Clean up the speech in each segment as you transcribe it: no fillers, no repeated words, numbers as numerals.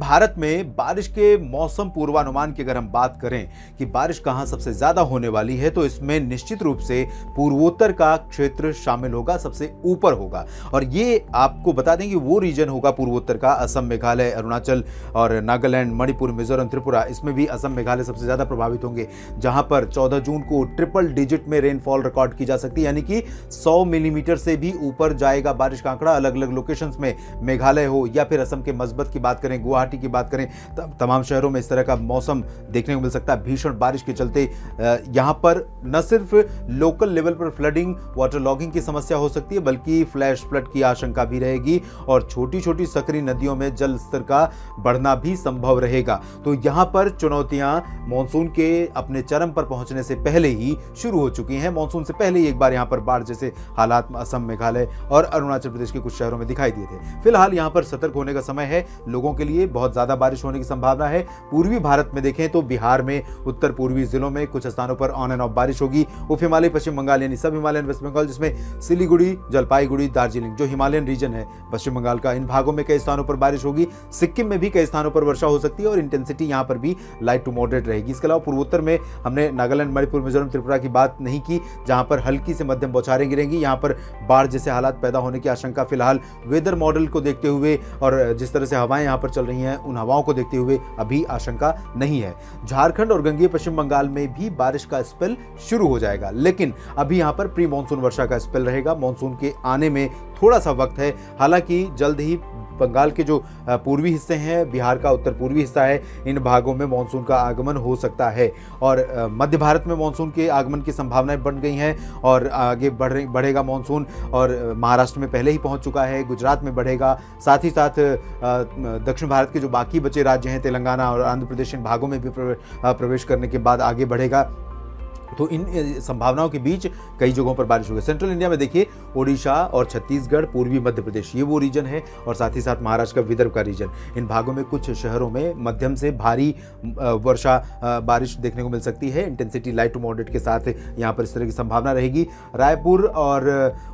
भारत में बारिश के मौसम पूर्वानुमान की अगर हम बात करें कि बारिश कहां सबसे ज्यादा होने वाली है, तो इसमें निश्चित रूप से पूर्वोत्तर का क्षेत्र शामिल होगा, सबसे ऊपर होगा। और ये आपको बता दें कि वो रीजन होगा पूर्वोत्तर का, असम, मेघालय, अरुणाचल और नागालैंड, मणिपुर, मिजोरम, त्रिपुरा, इसमें भी असम, मेघालय सबसे ज्यादा प्रभावित होंगे, जहां पर 14 जून को 3 डिजिट में रेनफॉल रिकॉर्ड की जा सकती है, यानी कि 100 मिलीमीटर से भी ऊपर जाएगा बारिश का आंकड़ा। अलग अलग लोकेशन में, मेघालय हो या फिर असम के मस्बत की बात करें, गुवाहाटी की बात करें, तमाम शहरों में इस तरह का मौसम देखने को मिल सकता है। भीषण बारिश के चलते यहां पर न सिर्फ लोकल लेवल पर फ्लडिंग, वाटर लॉगिंग की समस्या हो सकती है, बल्कि फ्लैश फ्लड की आशंका भी रहेगी और छोटी छोटी सकरी नदियों में जल स्तर का बढ़ना भी संभव रहेगा। तो यहां पर चुनौतियां मानसून के अपने चरम पर पहुंचने से पहले ही शुरू हो चुकी हैं। मानसून से पहले ही एक बार यहां पर बाढ़ जैसे हालात असम, मेघालय और अरुणाचल प्रदेश के कुछ शहरों में दिखाई दिए थे। फिलहाल यहां पर सतर्क होने का समय है, लोगों के लिए बहुत ज्यादा बारिश होने की संभावना है। पूर्वी भारत में देखें तो बिहार में, उत्तर पूर्वी जिलों में कुछ स्थानों पर ऑन एंड ऑफ बारिश होगी। उप हिमालय, पश्चिम बंगाल यानी सब हिमालयन वेस्ट बंगाल, जिसमें सिलीगुड़ी, जलपाईगुड़ी, दार्जिलिंग जो हिमालयन रीजन है पश्चिम बंगाल का, इन भागों में कई स्थानों पर बारिश होगी। सिक्किम में भी कई स्थानों पर वर्षा हो सकती है और इंटेंसिटी यहाँ पर भी लाइट टू मॉडरेट रहेगी। इसके अलावा पूर्वोत्तर में हमने नागालैंड, मणिपुर, मिजोरम, त्रिपुरा की बात नहीं की, जहाँ पर हल्की से मध्यम बौछारें गिरेंगी। यहाँ पर बाढ़ जैसे हालात पैदा होने की आशंका फिलहाल वेदर मॉडल को देखते हुए और जिस तरह से हवाएं यहाँ पर चल रही हैं, उन हवाओं को देखते हुए अभी आशंका नहीं है। झारखंड और गंगीय पश्चिम बंगाल में भी बारिश का स्पेल शुरू हो जाएगा, लेकिन अभी यहां पर प्री मानसून वर्षा का स्पेल रहेगा। मानसून के आने में थोड़ा सा वक्त है, हालांकि जल्द ही बंगाल के जो पूर्वी हिस्से हैं, बिहार का उत्तर पूर्वी हिस्सा है, इन भागों में मानसून का आगमन हो सकता है और मध्य भारत में मानसून के आगमन की संभावनाएं बन गई हैं और आगे बढ़ेगा मानसून। और महाराष्ट्र में पहले ही पहुंच चुका है, गुजरात में बढ़ेगा, साथ ही साथ दक्षिण भारत के जो बाकी बचे राज्य हैं, तेलंगाना और आंध्र प्रदेश, इन भागों में भी प्रवेश करने के बाद आगे बढ़ेगा। तो इन संभावनाओं के बीच कई जगहों पर बारिश होगी। सेंट्रल इंडिया में देखिए, ओडिशा और छत्तीसगढ़, पूर्वी मध्य प्रदेश, ये वो रीजन है और साथ ही साथ महाराष्ट्र का विदर्भ का रीजन, इन भागों में कुछ शहरों में मध्यम से भारी वर्षा बारिश देखने को मिल सकती है। इंटेंसिटी लाइट टू मॉडरेट के साथ यहाँ पर इस तरह की संभावना रहेगी। रायपुर और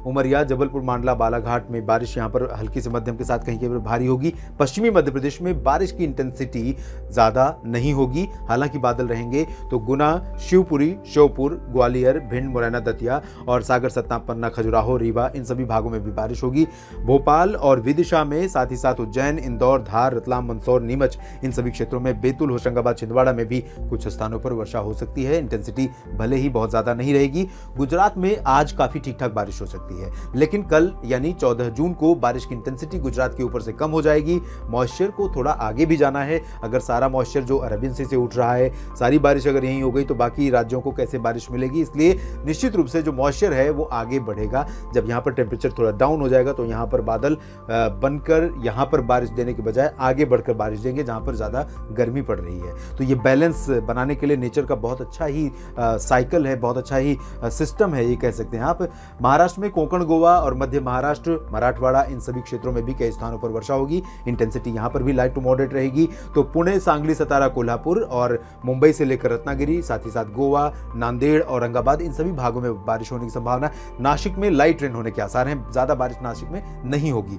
उमरिया, जबलपुर, मांडला, बालाघाट में बारिश यहाँ पर हल्की से मध्यम के साथ कहीं कहीं पर भारी होगी। पश्चिमी मध्य प्रदेश में बारिश की इंटेंसिटी ज़्यादा नहीं होगी, हालांकि बादल रहेंगे। तो गुना, शिवपुरी, श्योपुर, ग्वालियर, भिंड, मुरैना, दतिया और सागर, सतना, पन्ना, खजुराहो, रीवा, इन सभी भागों में भी बारिश होगी। भोपाल और विदिशा में, साथ ही साथ उज्जैन, इंदौर, धार, रतलाम, मंदसौर, नीमच, इन सभी क्षेत्रों में, बैतूल, होशंगाबाद, छिंदवाड़ा में भी कुछ स्थानों पर वर्षा हो सकती है। इंटेंसिटी भले ही बहुत ज़्यादा नहीं रहेगी। गुजरात में आज काफ़ी ठीक ठाक बारिश हो सकती है, लेकिन कल यानी 14 जून को बारिश की इंटेंसिटी गुजरात के ऊपर से कम हो जाएगी। मॉइस्चर को थोड़ा आगे भी जाना है। अगर सारा मॉइस्चर जो अरबियन सी से उठ रहा है, सारी बारिश अगर यहीं हो गई तो बाकी राज्यों को कैसे बारिश मिलेगी। इसलिए निश्चित रूप से जो मॉइस्चर है वो आगे बढ़ेगा। जब यहाँ पर टेम्परेचर थोड़ा डाउन हो जाएगा तो यहाँ पर बादल बनकर यहाँ पर बारिश देने के बजाय आगे बढ़कर बारिश देंगे, जहाँ पर ज़्यादा गर्मी पड़ रही है। तो ये बैलेंस बनाने के लिए नेचर का बहुत अच्छा ही साइकिल है, बहुत अच्छा ही सिस्टम है, ये कह सकते हैं आप। महाराष्ट्र में कोंकण, गोवा और मध्य महाराष्ट्र, मराठवाड़ा, इन सभी क्षेत्रों में भी कई स्थानों पर वर्षा होगी। इंटेंसिटी यहाँ पर भी लाइट टू मॉडरेट रहेगी। तो पुणे, सांगली, सतारा, कोल्हापुर और मुंबई से लेकर रत्नागिरी, साथ ही साथ गोवा, नांदेड़, औरंगाबाद, इन सभी भागों में बारिश होने की संभावना। नासिक में लाइट रेन होने के आसार हैं, ज़्यादा बारिश नासिक में नहीं होगी।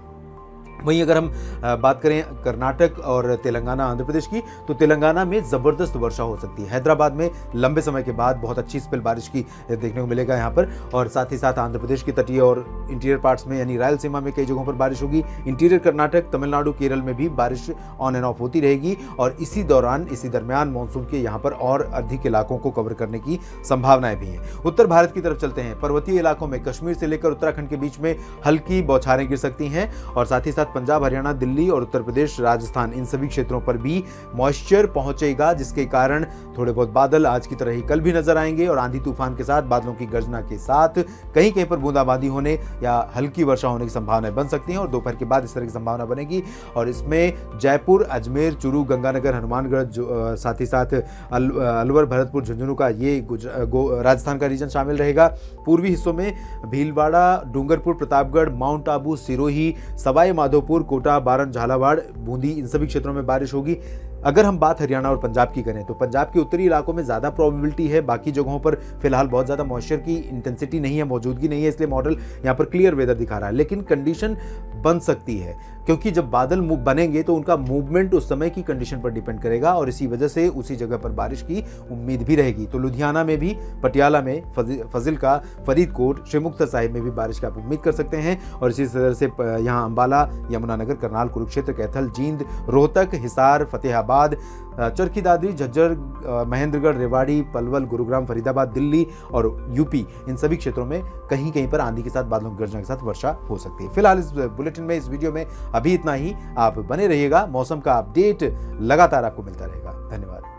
वहीं अगर हम बात करें कर्नाटक और तेलंगाना, आंध्र प्रदेश की, तो तेलंगाना में ज़बरदस्त वर्षा हो सकती है। हैदराबाद में लंबे समय के बाद बहुत अच्छी स्पेल बारिश की देखने को मिलेगा यहाँ पर। और साथ ही साथ आंध्र प्रदेश के तटीय और इंटीरियर पार्ट्स में यानी रायलसीमा में कई जगहों पर बारिश होगी। इंटीरियर कर्नाटक, तमिलनाडु, केरल में भी बारिश ऑन एंड ऑफ होती रहेगी और इसी दौरान, इसी दरमियान मानसून के यहाँ पर और अधिक इलाकों को कवर करने की संभावनाएँ भी हैं। उत्तर भारत की तरफ चलते हैं। पर्वतीय इलाकों में कश्मीर से लेकर उत्तराखंड के बीच में हल्की बौछारें गिर सकती हैं और साथ ही साथ पंजाब, हरियाणा, दिल्ली और उत्तर प्रदेश, राजस्थान, इन सभी क्षेत्रों पर भी मॉइस्चर पहुंचेगा, जिसके कारण थोड़े बहुत बादल आज की तरह ही कल भी नजर आएंगे और आंधी तूफान के साथ, बादलों की गर्जना के साथ कहीं कहीं पर बूंदाबांदी होने या हल्की वर्षा होने की संभावनाएं बन सकती हैं और दोपहर के बाद इस तरह की संभावना बनेगी। और इसमें जयपुर, अजमेर, चूरू, गंगानगर, हनुमानगढ़, साथ ही साथ अलवर, भरतपुर, झुंझुनू का ये राजस्थान का रीजन शामिल रहेगा। पूर्वी हिस्सों में भीलवाड़ा, डूंगरपुर, प्रतापगढ़, माउंट आबू, सिरोही, सवाई माधोपुर, कोटा, बारन, झालावाड़, बूंदी, इन सभी क्षेत्रों में बारिश होगी। अगर हम बात हरियाणा और पंजाब की करें तो पंजाब के उत्तरी इलाकों में ज़्यादा प्रोबेबिलिटी है, बाकी जगहों पर फिलहाल बहुत ज़्यादा मॉइस्चर की इंटेंसिटी नहीं है, मौजूदगी नहीं है, इसलिए मॉडल यहाँ पर क्लियर वेदर दिखा रहा है। लेकिन कंडीशन बन सकती है क्योंकि जब बादल बनेंगे तो उनका मूवमेंट उस समय की कंडीशन पर डिपेंड करेगा और इसी वजह से उसी जगह पर बारिश की उम्मीद भी रहेगी। तो लुधियाना में भी, पटियाला में, फजिलका, फरीदकोट, श्री मुक्तसर साहिब में भी बारिश की आप उम्मीद कर सकते हैं और इसी तरह से यहाँ अंबाला, यमुनानगर, करनाल, कुरुक्षेत्र, कैथल, जींद, रोहतक, हिसार, फतेहाबाद, चरखी दादरी, झज्जर, महेंद्रगढ़, रेवाड़ी, पलवल, गुरुग्राम, फरीदाबाद, दिल्ली और यूपी, इन सभी क्षेत्रों में कहीं कहीं पर आंधी के साथ, बादलों की गर्जना के साथ वर्षा हो सकती है। फिलहाल इस बुलेटिन में, इस वीडियो में अभी इतना ही। आप बने रहिएगा, मौसम का अपडेट लगातार आपको मिलता रहेगा। धन्यवाद।